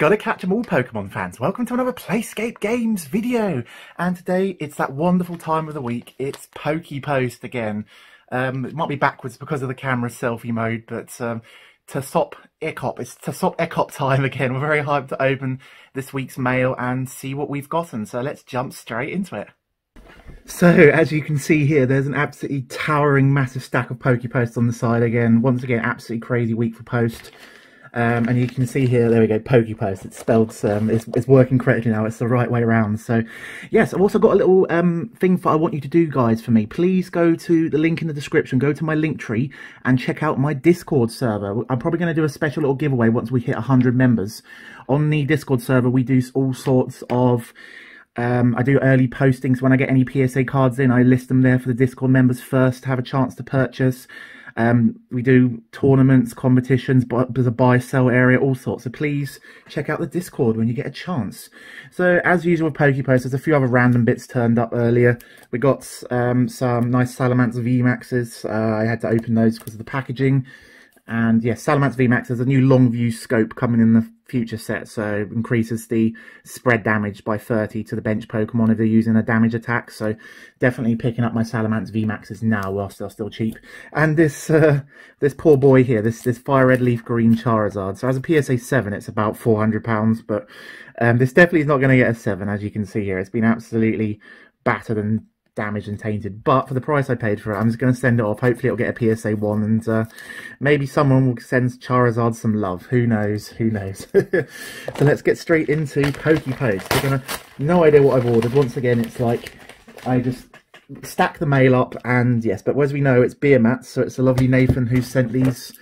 Gotta catch them all, Pokemon fans. Welcome to another PlaySkape Games video. And today, it's that wonderful time of the week. It's PokePost again. It might be backwards because of the camera selfie mode, but it's Tsop Ekop time again. We're very hyped to open this week's mail and see what we've gotten. So let's jump straight into it. So, as you can see here, there's an absolutely towering, massive stack of PokePosts on the side again. Once again, absolutely crazy week for post. And you can see here, there we go, PokePost. It's spelled, it's working correctly now. It's the right way around. So, yes, I've also got a little thing for I want you to do, guys, for me. Please go to the link in the description, go to my Linktree, and check out my Discord server. I'm probably going to do a special little giveaway once we hit 100 members. On the Discord server, we do all sorts of... I do early postings. When I get any PSA cards in, I list them there for the Discord members first to have a chance to purchase. We do tournaments, competitions, but there's a buy-sell area, all sorts. So please check out the Discord when you get a chance. So as usual with PokePost, there's a few other random bits turned up earlier. We got some nice Salamence VMAXs. I had to open those because of the packaging. And yes, Salamence VMAX, there's a new long view scope coming in the future set, so increases the spread damage by 30 to the bench Pokemon if they're using a damage attack. So definitely picking up my Salamence VMAXs now whilst they're still cheap. And this poor boy here, this Fire Red Leaf Green Charizard. So as a PSA 7, it's about £400, but this definitely is not going to get a 7, as you can see here. It's been absolutely battered and damaged and tainted, but for the price I paid for it, I'm just going to send it off. Hopefully it'll get a PSA 1, and maybe someone will send Charizard some love. Who knows? Who knows? So let's get straight into PokePost. We're gonna no idea what I've ordered. Once again, it's like I just stack the mail up, and yes, but as we know, it's beer mats, so it's a lovely Nathan who sent these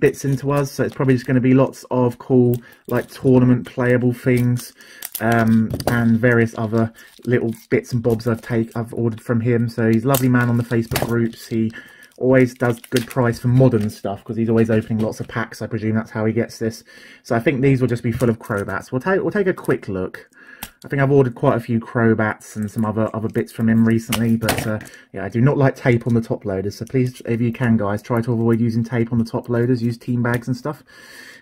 bits into us. So it's probably just going to be lots of cool, like, tournament playable things, and various other little bits and bobs I've ordered from him. So he's a lovely man on the Facebook groups. He always does good price for modern stuff because he's always opening lots of packs. I presume that's how he gets this. So I think these will just be full of Crobats. We'll take a quick look. I think I've ordered quite a few Crobats and some other bits from him recently, but yeah, I do not like tape on the top loaders, so please, if you can, guys, try to avoid using tape on the top loaders. Use team bags and stuff.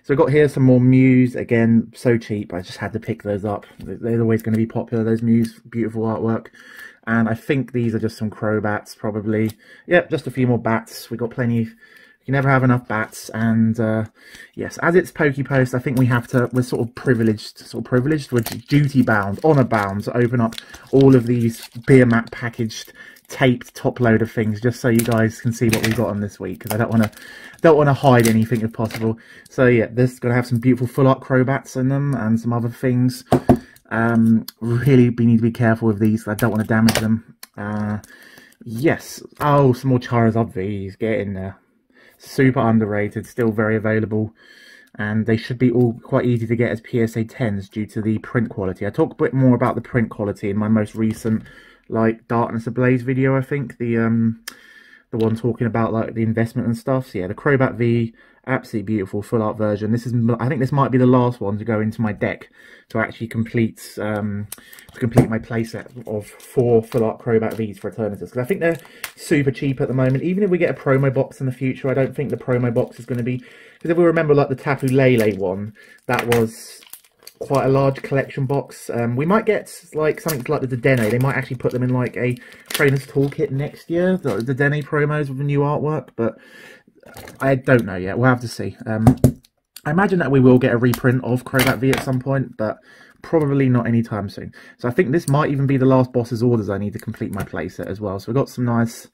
So I've got here some more Mews, again, so cheap, I just had to pick those up. They're always going to be popular, those Mews, beautiful artwork. And I think these are just some Crobats, probably. Yep, just a few more bats. We've got plenty... You never have enough bats, and yes, as it's PokePost, I think we're sort of privileged, we're duty bound, honor bound to open up all of these beer mat packaged, taped top loader things, just so you guys can see what we've got on this week, because I don't want to hide anything if possible. So yeah, this is going to have some beautiful full art Crobats in them and some other things. Really, we need to be careful with these. I don't want to damage them. Yes, oh, some more Charizard V's. Get in there. Super underrated, still very available, and they should be all quite easy to get as PSA 10s due to the print quality. I talk a bit more about the print quality in my most recent, like, Darkness Ablaze video, I think, the one talking about, like, the investment and stuff. So yeah, the Crobat V, absolutely beautiful full art version. This is, I think, this might be the last one to go into my deck to actually complete my playset of 4 full art Crobat V's for Eternatus, because I think they're super cheap at the moment. Even if we get a promo box in the future, I don't think the promo box is going to be, because if we remember, like, the Tapu Lele one, that was quite a large collection box. We might get, like, something like the Dedenne. They might actually put them in, like, a trainer's toolkit next year, the Dedenne promos with the new artwork, but I don't know yet. We'll have to see. I imagine that we will get a reprint of Crobat V at some point, but probably not anytime soon. So I think this might even be the last boss's orders I need to complete my playset as well. So we've got some nice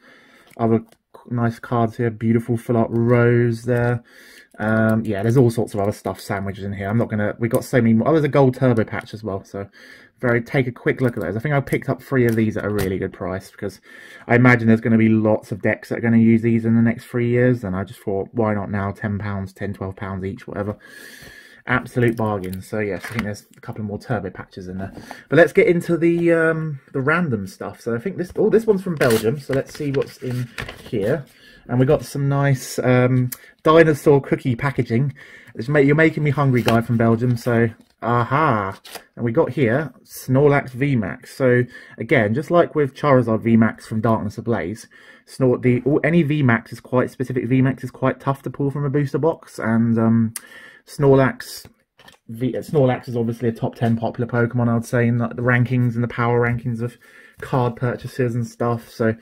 other nice cards here. Beautiful full art Rose there. Yeah, there's all sorts of other stuff sandwiches in here. I'm not gonna. We got so many more. Oh, there's a gold turbo patch as well. So take a quick look at those. I think I picked up 3 of these at a really good price, because I imagine there's going to be lots of decks that are going to use these in the next 3 years, and I just thought, why not now? £10, £10, £12 each, whatever. Absolute bargain. So yes, I think there's a couple more turbo patches in there. But let's get into the random stuff. So I think this one's from Belgium. So let's see what's in here. And we got some nice dinosaur cookie packaging. You're making me hungry, guy from Belgium, so aha. And we got here Snorlax VMAX. So again, just like with Charizard VMAX from Darkness Ablaze, any VMAX is quite specific. VMAX is quite tough to pull from a booster box, and Snorlax Snorlax is obviously a top 10 popular Pokemon, I would say, in the rankings and the power rankings of card purchases and stuff. So,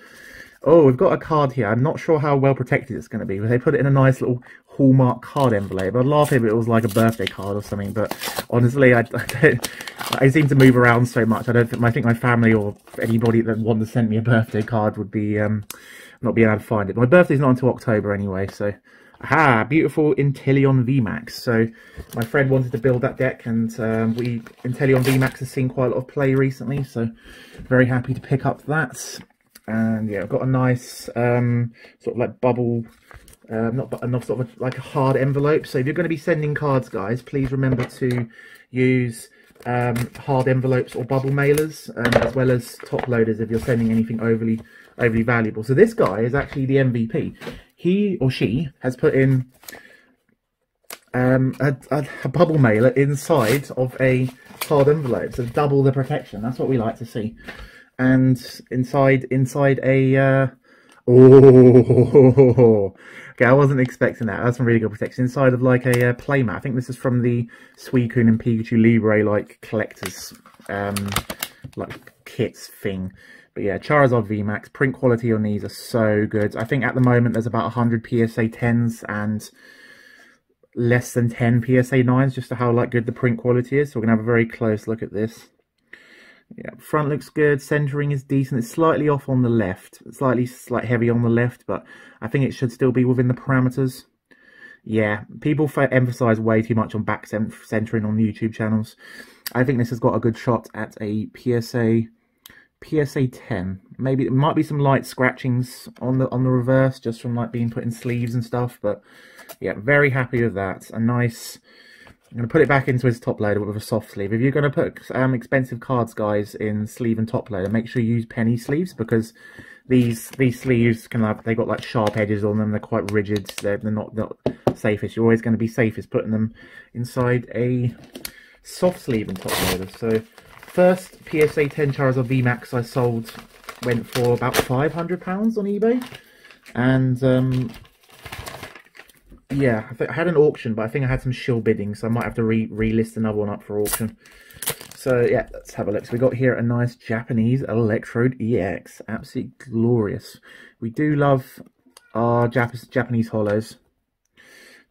oh, we've got a card here. I'm not sure how well protected it's going to be, but they put it in a nice little Hallmark card envelope. I'd laugh if it was like a birthday card or something, but honestly, I seem to move around so much. I think my family or anybody that wanted to send me a birthday card would be not being able to find it. My birthday's not until October anyway, so. Aha, beautiful Inteleon VMAX. So my friend wanted to build that deck, and Inteleon VMAX has seen quite a lot of play recently, so very happy to pick up that. And yeah, I've got a nice sort of like bubble, sort of like a hard envelope. So if you're going to be sending cards, guys, please remember to use hard envelopes or bubble mailers, as well as top loaders if you're sending anything overly valuable. So this guy is actually the MVP. He or she has put in a bubble mailer inside of a card envelope, so double the protection. That's what we like to see. And inside a okay, I wasn't expecting that. That's some really good protection inside of like a playmat. I think this is from the Suicune and Pikachu Libre like collectors like kits thing. But yeah, Charizard VMAX, print quality on these are so good. I think at the moment there's about 100 PSA 10s and less than 10 PSA 9s, just to how like good the print quality is. So we're going to have a very close look at this. Yeah, front looks good, centering is decent. It's slightly off on the left, slightly heavy on the left, but I think it should still be within the parameters. Yeah, people emphasize way too much on back centering on YouTube channels. I think this has got a good shot at a PSA 10. Maybe it might be some light scratchings on the reverse, just from like being put in sleeves and stuff. But yeah, very happy with that. A nice. I'm gonna put it back into his top loader with a soft sleeve. If you're gonna put expensive cards, guys, in sleeve and top loader, make sure you use penny sleeves, because these sleeves can have, they got like sharp edges on them. They're quite rigid. They're not safest. You're always going to be safest putting them inside a soft sleeve and top loader. So. First PSA 10 Charizard VMAX I sold went for about £500 on eBay, and yeah, I had an auction, but I think I had some shill bidding, so I might have to relist another one up for auction. So yeah, let's have a look. So we got here a nice Japanese Electrode EX, absolutely glorious. We do love our Japanese holos. So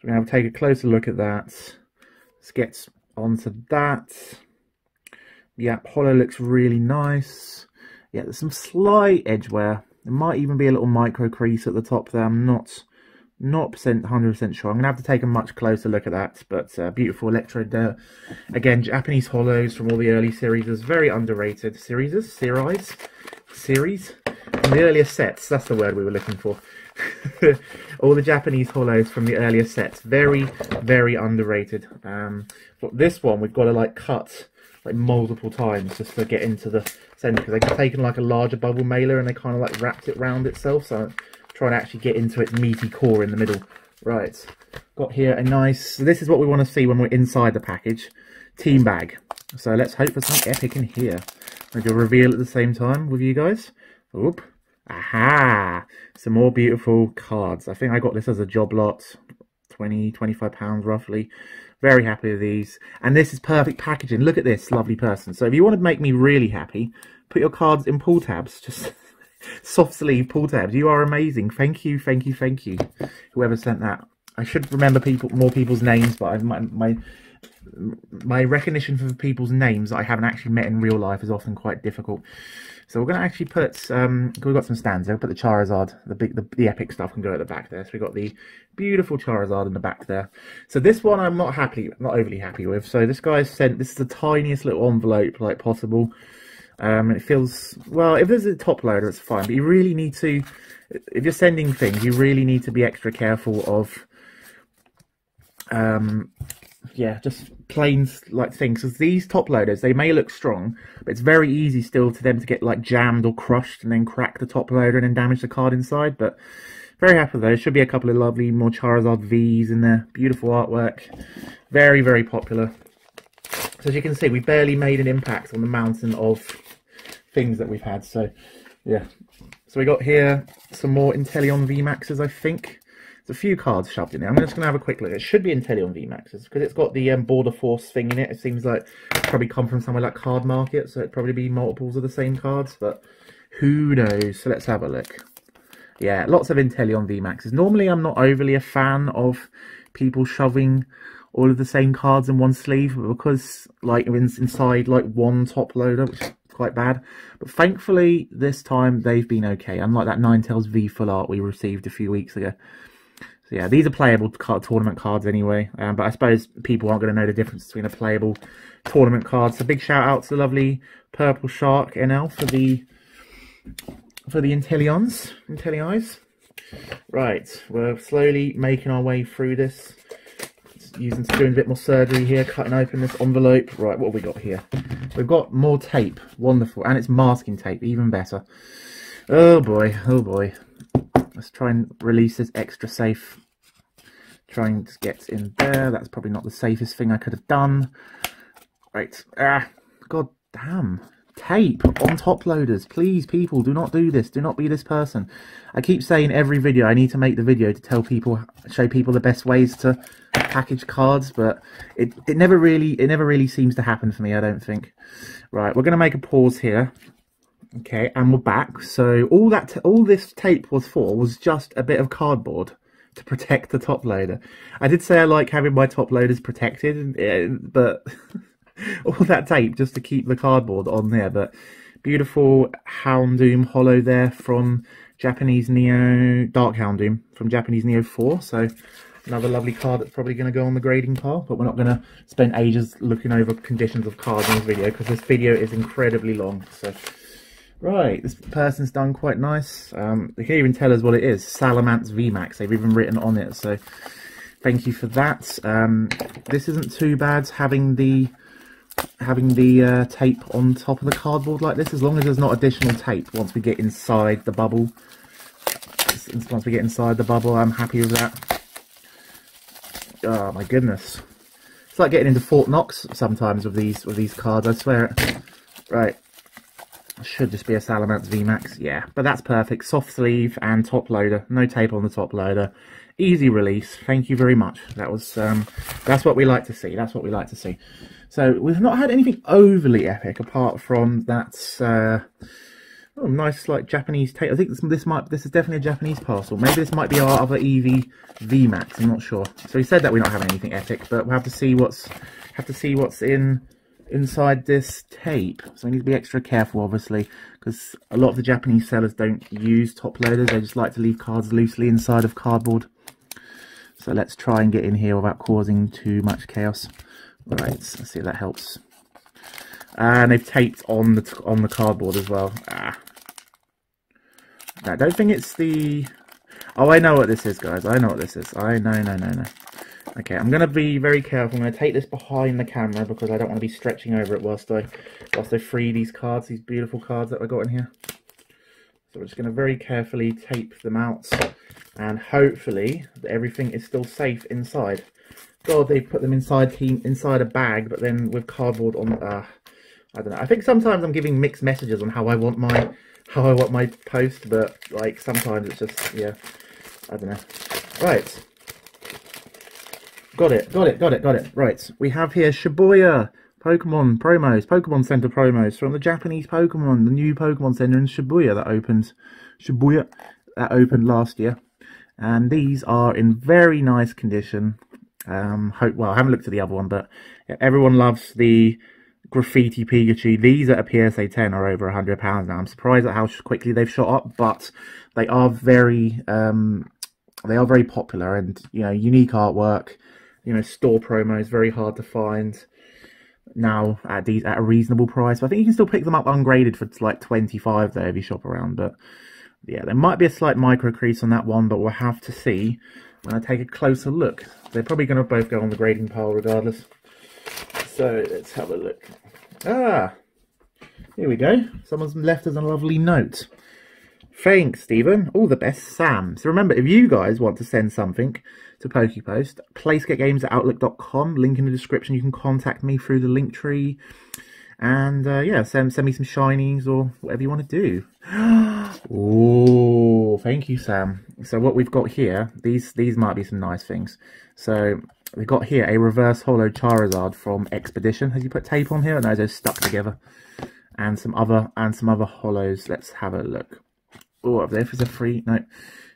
we're gonna have to take a closer look at that. Let's get onto that. Yeah, holo looks really nice. Yeah, there's some slight edge wear. There might even be a little micro crease at the top there. I'm not 100% sure. I'm going to have to take a much closer look at that. But beautiful Electrode there. Again, Japanese holos from all the early series. Very underrated series. From the earlier sets. That's the word we were looking for. All the Japanese holos from the earlier sets. Very, very underrated. But this one we've got to like cut like multiple times just to get into the center, because they've taken like a larger bubble mailer and they kind of like wrapped it round itself, so I'm trying to actually get into its meaty core in the middle. Right, got here a nice, this is what we want to see when we're inside the package, team bag. So let's hope for something epic in here. Maybe a reveal at the same time with you guys. Oop, aha, some more beautiful cards. I think I got this as a job lot, £20–25 roughly. Very happy with these, and this is perfect packaging. Look at this lovely person. So if you want to make me really happy, put your cards in pull tabs, just soft sleeve pull tabs. You are amazing. Thank you, thank you, thank you, whoever sent that. I should remember more people's names, but my recognition for people's names that I haven't actually met in real life is often quite difficult. So we're going to actually put, we've got some stands. I'll put the Charizard, the epic stuff can go at the back there. So we've got the beautiful Charizard in the back there. So this one I'm not overly happy with. So this guy's sent, this is the tiniest little envelope like possible. And it feels, well, if there's a top loader, it's fine. But you really need to, if you're sending things, you really need to be extra careful of, yeah, just plain like things, because these top loaders, they may look strong, but it's very easy still to them to get like jammed or crushed and then crack the top loader and then damage the card inside. But very happy with those. Should be a couple of lovely more Charizard V's in there. Beautiful artwork, very, very popular. So as you can see, we barely made an impact on the mountain of things that we've had. So yeah, so we got here some more Inteleon VMAXs, I think. There's a few cards shoved in there. I'm just going to have a quick look. It should be Inteleon VMAX because it's got the Border Force thing in it. It seems like it's probably come from somewhere like Card Market, so it'd probably be multiples of the same cards, but who knows? So let's have a look. Yeah, lots of Inteleon VMAXs. Normally, I'm not overly a fan of people shoving all of the same cards in one sleeve, because like inside like one top loader, which is quite bad. But thankfully, this time they've been okay, unlike that Ninetales V full art we received a few weeks ago. So yeah, these are playable tournament cards anyway, but I suppose people aren't going to know the difference between a playable tournament card. So big shout out to the lovely Purple Shark NL for the Inteleons. Right, we're slowly making our way through this. Doing a bit more surgery here, cutting open this envelope. Right, what have we got here? We've got more tape. Wonderful. And it's masking tape, even better. Oh boy, oh boy. Let's try and release this extra safe. Trying to get in there. That's probably not the safest thing I could have done. Right. Ah, god damn. Tape on top loaders. Please, people, do not do this. Do not be this person. I keep saying every video I need to make the video to tell people, show people the best ways to package cards, but it never really seems to happen for me, I don't think. Right, we're going to make a pause here. Okay, and we're back. So all this tape was for was just a bit of cardboard to protect the top loader. I did say I like having my top loaders protected, but all that tape just to keep the cardboard on there. But beautiful Houndoom holo there from Japanese Neo Dark, Houndoom from Japanese Neo 4. So another lovely card that's probably going to go on the grading pile, but we're not going to spend ages looking over conditions of cards in this video because this video is incredibly long. So right, this person's done quite nice. They can't even tell us what it is. Salamence VMAX. They've even written on it. So thank you for that. This isn't too bad having the tape on top of the cardboard like this, as long as there's not additional tape once we get inside the bubble. Once we get inside the bubble, I'm happy with that. Oh my goodness, it's like getting into Fort Knox sometimes with these cards, I swear it. Right, should just be a Salamence VMAX, yeah, but that's perfect. Soft sleeve and top loader, no tape on the top loader. Easy release. Thank you very much. That was that's what we like to see. That's what we like to see. So we've not had anything overly epic apart from that oh, nice like Japanese tape. I think this is definitely a Japanese parcel. Maybe this might be our other Eevee VMAX. I'm not sure. So he said that we're not having anything epic, but we'll have to see what's inside this tape. So we need to be extra careful, obviously, because a lot of the Japanese sellers don't use top loaders. They just like to leave cards loosely inside of cardboard. So let's try and get in here without causing too much chaos. All right, let's see if that helps. And they've taped on the cardboard as well. Ah. I don't think it's the... Oh, I know what this is, guys. I know what this is. I know, no. Okay, I'm going to be very careful. I'm going to take this behind the camera because I don't want to be stretching over it whilst I free these cards, these beautiful cards that I got in here. So we're just going to very carefully tape them out, and hopefully everything is still safe inside. God, they put them inside a bag, but then with cardboard on. I don't know. I think sometimes I'm giving mixed messages on how I want my post, but like sometimes it's just, yeah, I don't know. Right, got it. Right, we have here Shibuya Pokemon promos, Pokemon Center promos from the Japanese Pokemon, the new Pokemon Center in Shibuya that opened, last year, and these are in very nice condition. Well, I haven't looked at the other one, but yeah, everyone loves the graffiti Pikachu. These at a PSA 10 are over £100 now. I'm surprised at how quickly they've shot up, but they are very popular, and you know, unique artwork. You know, store promos very hard to find now at these at a reasonable price. But I think you can still pick them up ungraded for like 25 there if you shop around. But yeah, there might be a slight micro crease on that one, but we'll have to see when I take a closer look. They're probably going to both go on the grading pile regardless. So let's have a look. Ah, here we go. Someone's left us a lovely note. Thanks, Stephen. All the best, Sam. So remember, if you guys want to send something to PokePost, PlaySkapegames@outlook.com, link in the description. You can contact me through the link tree. And yeah, send me some shinies or whatever you want to do. Oh, thank you, Sam. So what we've got here, these might be some nice things. So we've got here a reverse holo Charizard from Expedition. Has you put tape on here? No, they're stuck together. And some other holos. Let's have a look. Oh, up there if it's a free. No. So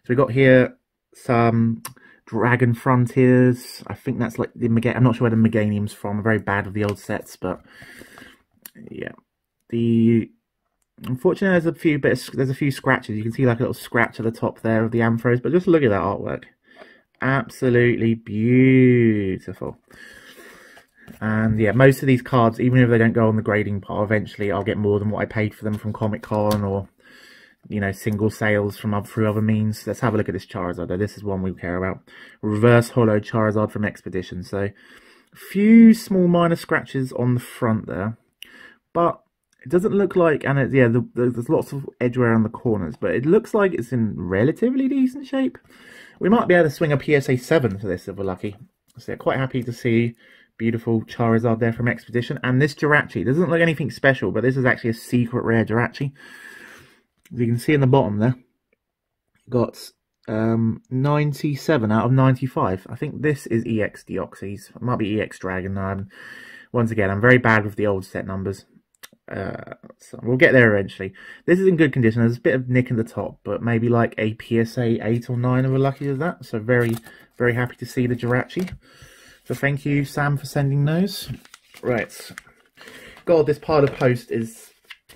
we got here some Dragon Frontiers. I think that's like the Meganium. I'm not sure where the Meganium's from. I'm very bad with the old sets, but yeah. Unfortunately, there's a few scratches. You can see like a little scratch at the top there of the Amphros, but just look at that artwork. Absolutely beautiful. And yeah, most of these cards, even if they don't go on the grading pile, eventually I'll get more than what I paid for them from Comic Con or, you know, single sales from through other means. Let's have a look at this Charizard though. This is one we care about. Reverse holo Charizard from Expedition. So a few small minor scratches on the front there, but it doesn't look like, and it, yeah, there's lots of edge wear on the corners, but it looks like it's in relatively decent shape. We might be able to swing a PSA 7 for this if we're lucky. So yeah, quite happy to see beautiful Charizard there from Expedition. And this Jirachi doesn't look anything special, but this is actually a secret rare Jirachi. As you can see in the bottom there, got 97 out of 95. I think this is EX Deoxys. It might be EX Dragon. Once again, I'm very bad with the old set numbers. So we'll get there eventually. This is in good condition. There's a bit of nick in the top, but maybe like a PSA 8 or 9 if we're lucky with that. So very, very happy to see the Jirachi. So thank you, Sam, for sending those. Right. God, this pile of post is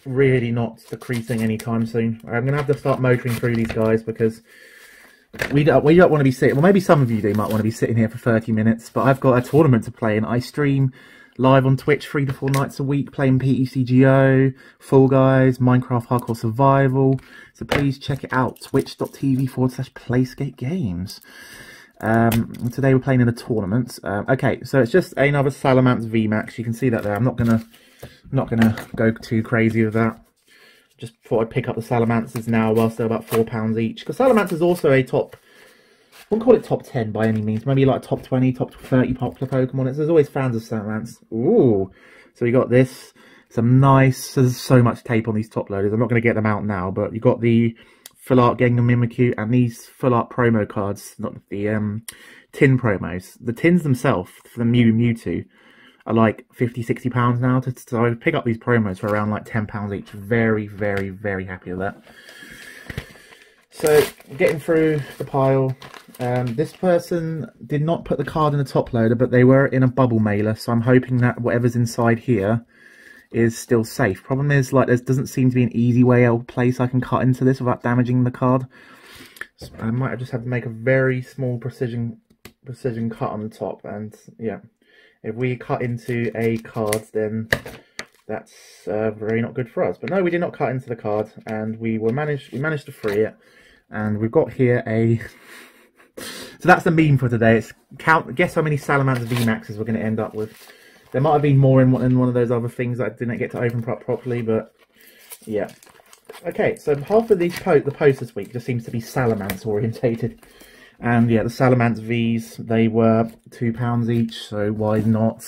really not decreasing anytime soon. I'm going to have to start motoring through these guys because we don't want to be sitting... Well, maybe some of you do might want to be sitting here for 30 minutes, but I've got a tournament to play and I stream live on Twitch 3 to 4 nights a week, playing PECGO, Fall Guys, Minecraft Hardcore Survival. So please check it out, twitch.tv/PlayskapeGames. Today we're playing in a tournament. Okay, so it's just another Salamence VMAX. You can see that there. I'm not gonna go too crazy with that. Just thought I'd pick up the Salamances now whilst they're about £4 each. Because Salamence is also a top... I wouldn't call it top 10 by any means. Maybe like top 20, top 30 popular Pokemon. There's always fans of Salamence. Ooh. So we got this. Some nice... There's so much tape on these top loaders. I'm not going to get them out now. But you got the full art Gengar Mimikyu and these full art promo cards. Not the tin promos. The tins themselves for the Mewtwo are like £50–60 now. So I pick up these promos for around like £10 each. Very, very, very happy with that. So getting through the pile... this person did not put the card in the top loader, but they were in a bubble mailer, so I'm hoping that whatever's inside here is still safe. Problem is, like, there doesn't seem to be an easy way or place I can cut into this without damaging the card. So I might just have to make a very small precision cut on the top, and yeah, if we cut into a card, then that's very not good for us. But no, we did not cut into the card, and we managed to free it, and we've got here a... So that's the meme for today. It's guess how many Salamence VMAXs we're going to end up with. There might have been more in one of those other things that I didn't get to open up properly, but yeah. Okay, so half of these the post this week just seems to be Salamence orientated. And yeah, the Salamence Vs, they were £2 each, so why not?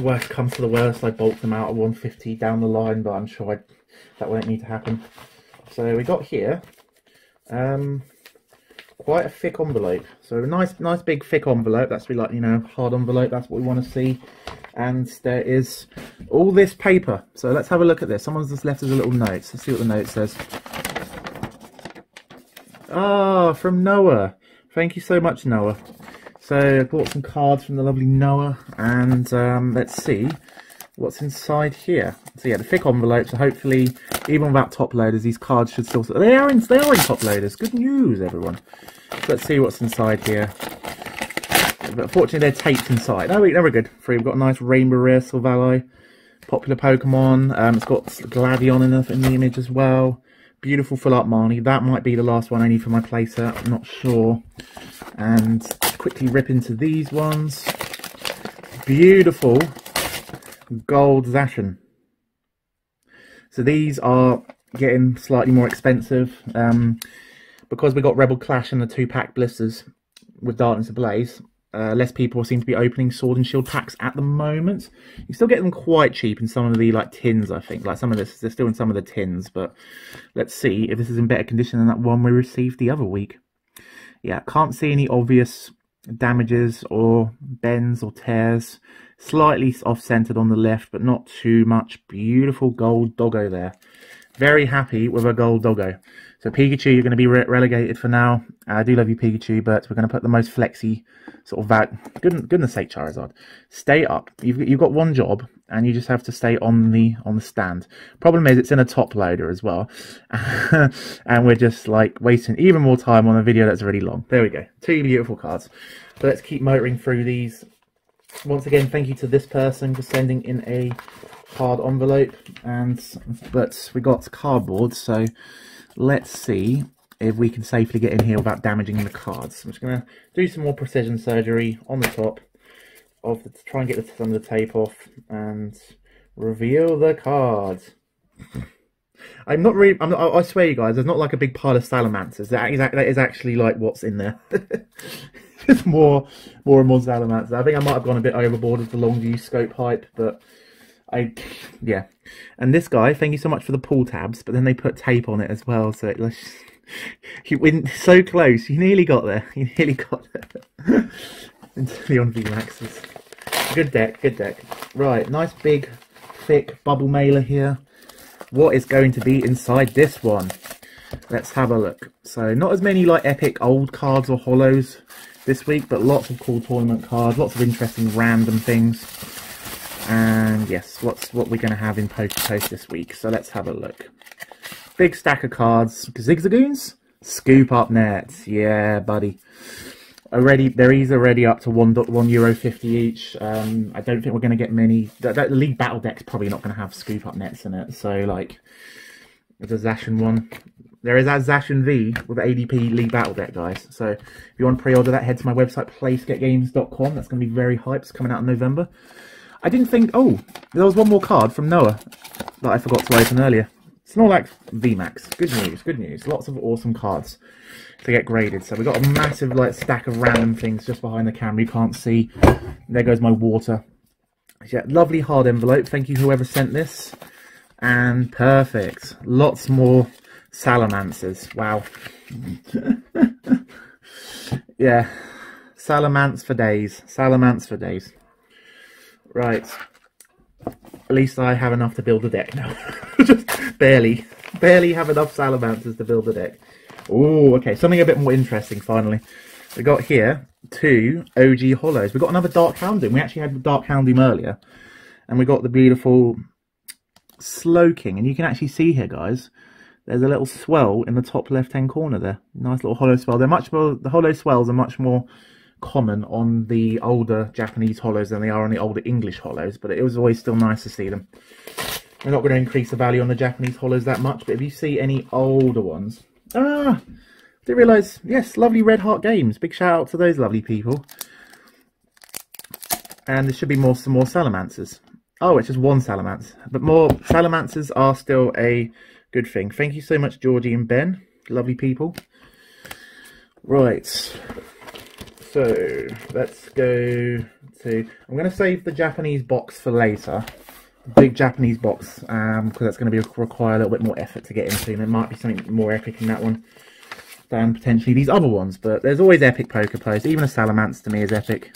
Worst comes to the worst, I bolt them out at 150 down the line, but I'm sure that won't need to happen. So we got here... quite a thick envelope, so a nice big thick envelope. That's really, like, you know, hard envelope. That's what we want to see. And there is all this paper, so let's have a look at this. Someone's just left us a little note. Let's see what the note says. Ah, from Noah. Thank you so much, Noah. So I bought some cards from the lovely Noah, and let's see what's inside here. So yeah, the thick envelope, so hopefully even without top loaders these cards should still... they are in top loaders. Good news, everyone. So let's see what's inside here, but fortunately they're taped inside. Oh, no, we're good. Free. We've got a nice rainbow rare Silvally, popular Pokemon. It's got Gladion in the image as well. Beautiful full art Marnie. That might be the last one I need for my playset, I'm not sure. And quickly rip into these ones. Beautiful gold Zacian. So these are getting slightly more expensive because we got Rebel Clash and the 2-pack blisters with Darkness Ablaze. less people seem to be opening Sword and Shield packs at the moment. You can still get them quite cheap in some of the tins, I think. Like some of this, they're still in some of the tins, but let's see if this is in better condition than that one we received the other week. Yeah, can't see any obvious damages or bends or tears. Slightly off-centered on the left, but not too much. Beautiful gold doggo there. Very happy with a gold doggo. So Pikachu, you're going to be relegated for now. I do love you, Pikachu, but we're going to put the most flexy sort of back. Goodness sake, Charizard, stay up. You've got one job, and you just have to stay on the stand. Problem is, it's in a top loader as well, and we're just like wasting even more time on a video that's already long. There we go. Two beautiful cards. So let's keep motoring through these. Once again, thank you to this person for sending in a card envelope, but we got cardboard, so let's see if we can safely get in here without damaging the cards. I'm just going to do some more precision surgery on the top of the, try and get some of the tape off and reveal the cards. I swear you guys, there's not like a big pile of Salamences. That is actually like what's in there. Just more and more Salamence. I think I might have gone a bit overboard with the long-view scope hype, but yeah. And this guy, thank you so much for the pull tabs, but then they put tape on it as well, so it was just, you went so close. You nearly got there. You nearly got there. Inteleon VMAXes. Good deck, good deck. Right, nice big, thick bubble mailer here. What is going to be inside this one? Let's have a look. So, not as many like epic old cards or holos this week, but lots of cool tournament cards, lots of interesting random things, and yes, what we're going to have in PokePost this week. So let's have a look. Big stack of cards. Zigzagoons, scoop up nets, yeah, buddy. Already, they're already up to €1.50 each. I don't think we're going to get many. That League Battle deck's probably not going to have scoop up nets in it. So like, there's a Zacian one. There is a Zacian V with ADP League Battle deck, guys. So if you want to pre-order that, head to my website, playskapegames.com. That's going to be very hype. It's coming out in November. I didn't think... Oh, there was one more card from Noah that I forgot to open earlier. Snorlax VMAX. Good news, good news. Lots of awesome cards to get graded. So we've got a massive stack of random things just behind the camera. You can't see. There goes my water. Yeah, lovely hard envelope. Thank you, whoever sent this. And perfect. Lots more... Salamences, wow. Yeah, Salamence for days, Salamence for days. Right, at least I have enough to build a deck now. Just barely have enough Salamences to build a deck. Oh, okay, something a bit more interesting finally. We got here two OG holos. We got another Dark Houndoom. We actually had the Dark Houndoom earlier, and we got the beautiful Sloking, and you can actually see here, guys, there's a little swell in the top left-hand corner there. Nice little hollow swell. They're much more, the hollow swells are much more common on the older Japanese hollows than they are on the older English hollows, but it was always still nice to see them. We're not going to increase the value on the Japanese hollows that much, but if you see any older ones... Ah! Didn't realise... Yes, lovely Red Heart Games. Big shout-out to those lovely people. And there should be more, some more Salamences. Oh, it's just one Salamence. But more Salamences are still a... good thing. Thank you so much, Georgie and Ben. Lovely people. Right. So, let's go to... I'm going to save the Japanese box for later. The big Japanese box. Because that's going to require a little bit more effort to get into. And there might be something more epic in that one than potentially these other ones. But there's always epic poker plays. Even a Salamence to me is epic.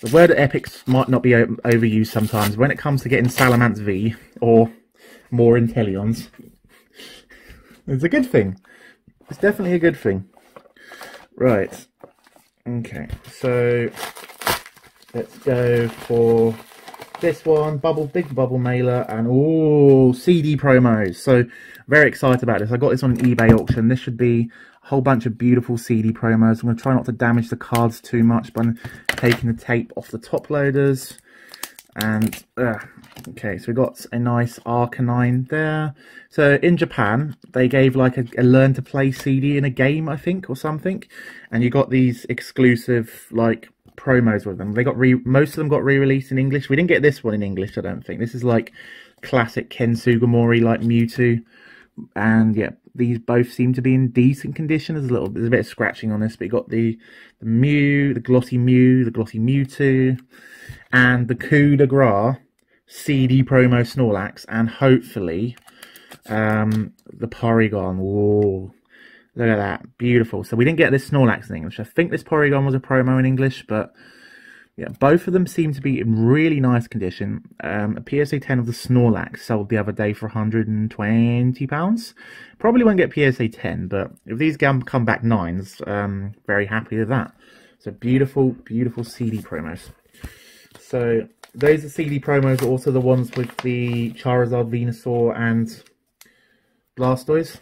The word epic might not be overused sometimes. When it comes to getting Salamence V or more Inteleons... It's a good thing. It's definitely a good thing. Right. Okay. So let's go for this one. Big bubble mailer. And ooh, CD promos. So very excited about this. I got this on an eBay auction. This should be a whole bunch of beautiful CD promos. I'm going to try not to damage the cards too much by taking the tape off the top loaders. And okay, so we got a nice Arcanine there. So in Japan they gave like a learn to play CD in a game, I think, or something, and you got these exclusive like promos with them. They got most of them got re-released in English. We didn't get this one in English, I don't think. This is like classic Ken Sugimori, like Mewtwo And yeah, these both seem to be in decent condition. There's a bit of scratching on this, but you got the Mew, the glossy Mew, the glossy Mewtwo, and the coup de grace CD promo Snorlax, and hopefully the Porygon. Whoa, look at that, beautiful. So we didn't get this Snorlax in English. I think this Porygon was a promo in English, but yeah, both of them seem to be in really nice condition. A PSA 10 of the Snorlax sold the other day for £120. Probably won't get PSA 10, but if these come back 9s, very happy with that. So beautiful, beautiful CD promos. So those are CD promos, are also the ones with the Charizard, Venusaur, and Blastoise.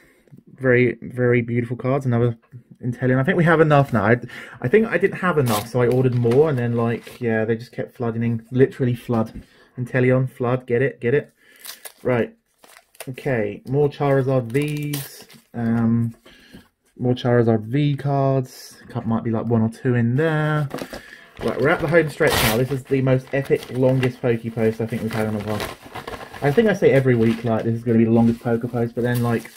Very, very beautiful cards. Another Inteleon. I think we have enough now. I think I didn't have enough, so I ordered more, and then, like, yeah, they just kept flooding in. Literally flood. Inteleon, flood. Get it, get it. Right. Okay. More Charizard Vs. More Charizard V cards. Cup might be like 1 or 2 in there. Right, we're at the home stretch now. This is the most epic, longest PokePost I think we've had in a while. I think I say every week, like, this is going to be the longest PokePost, but then, like,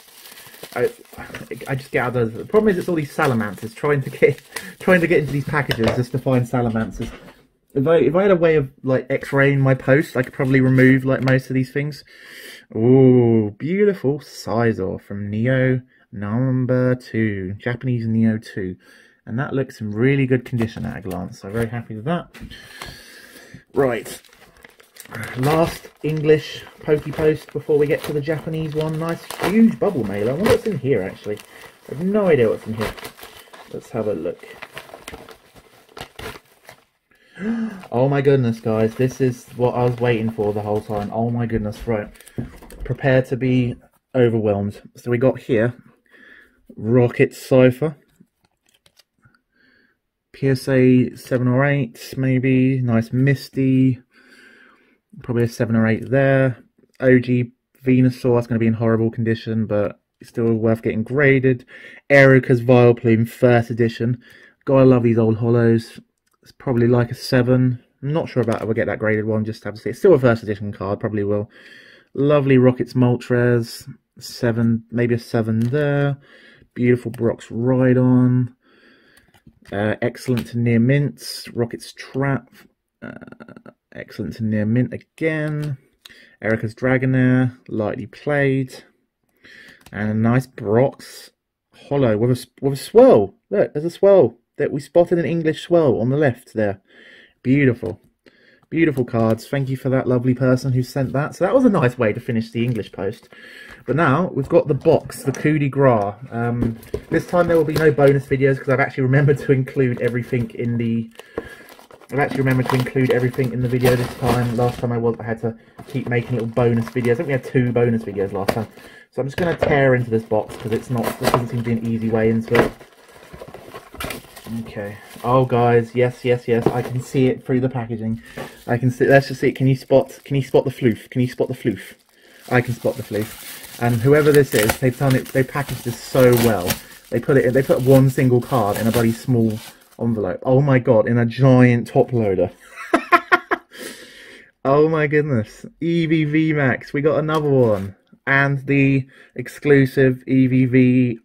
I just get out of those. The problem is it's all these Salamences trying to get into these packages just to find Salamences. If I had a way of like x-raying my post, I could probably remove like most of these things. Ooh, beautiful Scizor from Neo number 2, Japanese Neo 2, and that looks in really good condition at a glance. So very happy with that. Right. Last English PokePost before we get to the Japanese one. Nice huge bubble mailer. I wonder what's in here actually. I have no idea what's in here. Let's have a look. Oh my goodness, guys, this is what I was waiting for the whole time. Oh my goodness, right. Prepare to be overwhelmed. So we got here Rocket Cypher. PSA 7 or 8 maybe. Nice Misty. Probably a 7 or 8 there. OG Venusaur, that's going to be in horrible condition, but still worth getting graded. Erica's Vileplume, first edition. God, I love these old holos. It's probably like a 7. I'm not sure about if we'll get that graded one, just have to see. It's still a first edition card, probably will. Lovely Rockets Moltres, 7, maybe a 7 there. Beautiful Brock's Rhydon. Excellent to near mint. Rockets Trap. Excellent to near mint again. Erica's Dragonair, lightly played. And a nice Brock's Hollow with a swirl. Look, there's a swirl that we spotted, an English swirl on the left there. Beautiful. Beautiful cards. Thank you for that lovely person who sent that. So that was a nice way to finish the English post. But now we've got the box, the coup de grace. This time there will be no bonus videos because I've actually remembered to include everything in the... I've actually remembered to include everything in the video this time. Last time I had to keep making little bonus videos. I think we had 2 bonus videos last time. So I'm just going to tear into this box because this doesn't seem to be an easy way into it. Okay. Oh, guys, yes, yes, yes. I can see it through the packaging. I can see. Let's just see. Can you spot the floof? Can you spot the floof? I can spot the floof. And whoever this is, they've done it. They packaged this so well. They put one single card in a bloody small envelope. Oh my god, in a giant top loader. Oh my goodness. Eevee VMAX, we got another one. And the exclusive Eevee V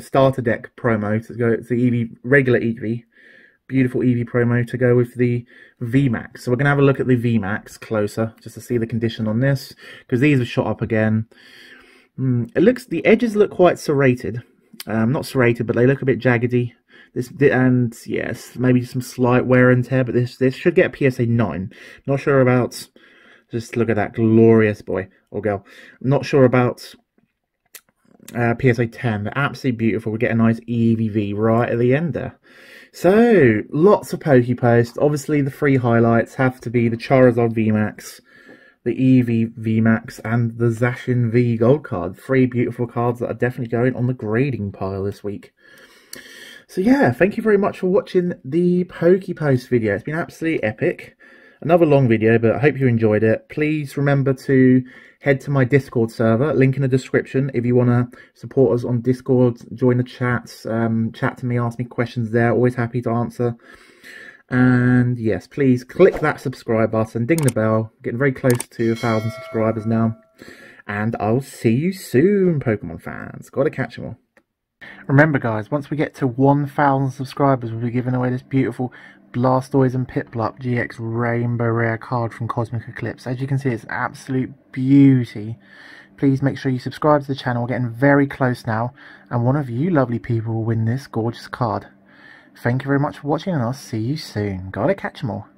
starter deck promo to go. It's the Eevee, regular Eevee. Beautiful Eevee promo to go with the VMAX. So we're going to have a look at the VMAX closer just to see the condition on this, because these have shot up again. It looks, the edges look quite serrated. Not serrated, but they look a bit jaggedy. This, and yes, maybe some slight wear and tear, but this should get a PSA 9. Not sure about. Just look at that glorious boy or girl. Not sure about PSA 10. But absolutely beautiful. We get a nice EVV right at the end there. So lots of PokePosts. Obviously, the 3 highlights have to be the Charizard VMAX, the Eevee VMAX, and the Zacian V Gold card. 3 beautiful cards that are definitely going on the grading pile this week. So yeah, thank you very much for watching the PokePost video. It's been absolutely epic. Another long video, but I hope you enjoyed it. Please remember to head to my Discord server, link in the description. If you want to support us on Discord, join the chats, chat to me, ask me questions there. Always happy to answer. And yes, please click that subscribe button, ding the bell. Getting very close to 1,000 subscribers now. and I'll see you soon, Pokemon fans. Gotta catch them all. Remember guys, once we get to 1,000 subscribers, we'll be giving away this beautiful Blastoise and Piplup GX Rainbow Rare card from Cosmic Eclipse. As you can see, it's an absolute beauty. Please make sure you subscribe to the channel. We're getting very close now, and one of you lovely people will win this gorgeous card. Thank you very much for watching, and I'll see you soon. Gotta catch 'em all.